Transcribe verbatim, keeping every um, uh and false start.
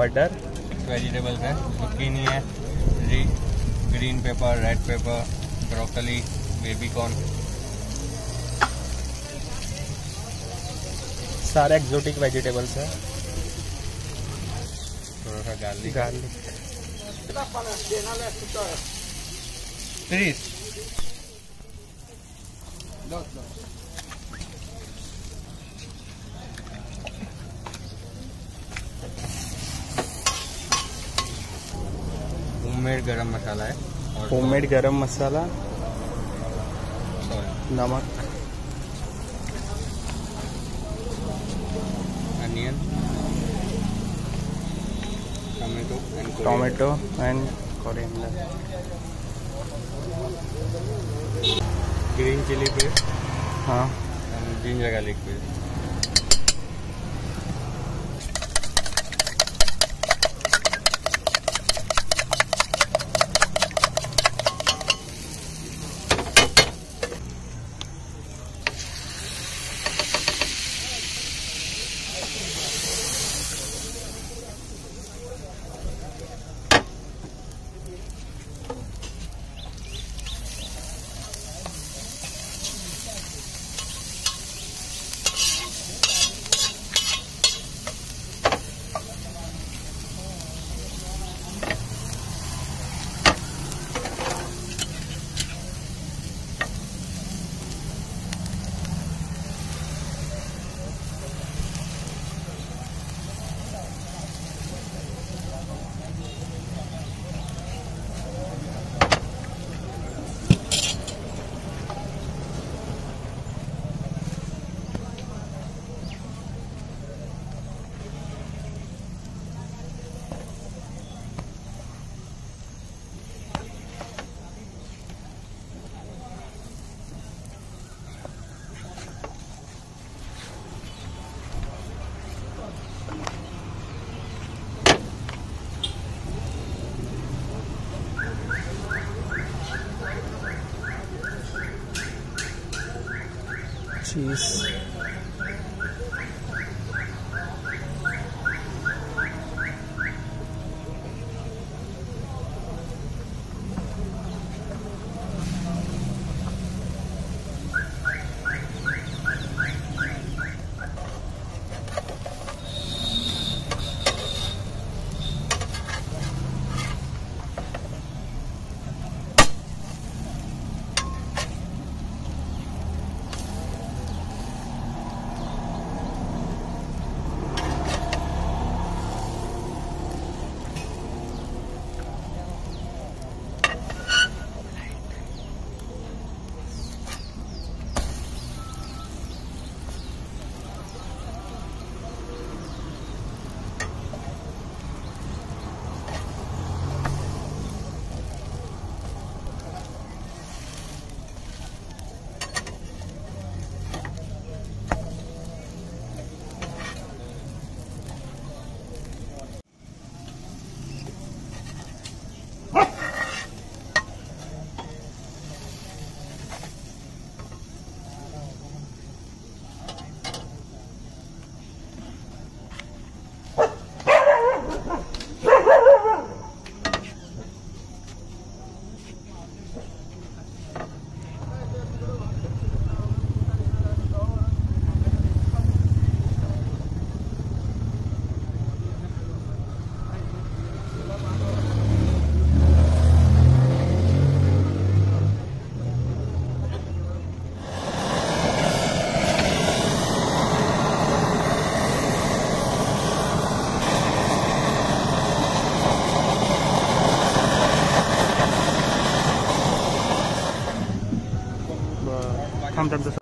Butter, vegetables है, zucchini है, green pepper, red pepper, broccoli, baby corn, सारे exotic vegetables है। थोड़ा सा गार्लिक गार्लिक तीस होममेड गरम मसाला है, होममेड गरम मसाला, नमक, onion, tomato and tomato and coriander, green chilli paste, हाँ, and ginger garlic paste. Cheese, sometimes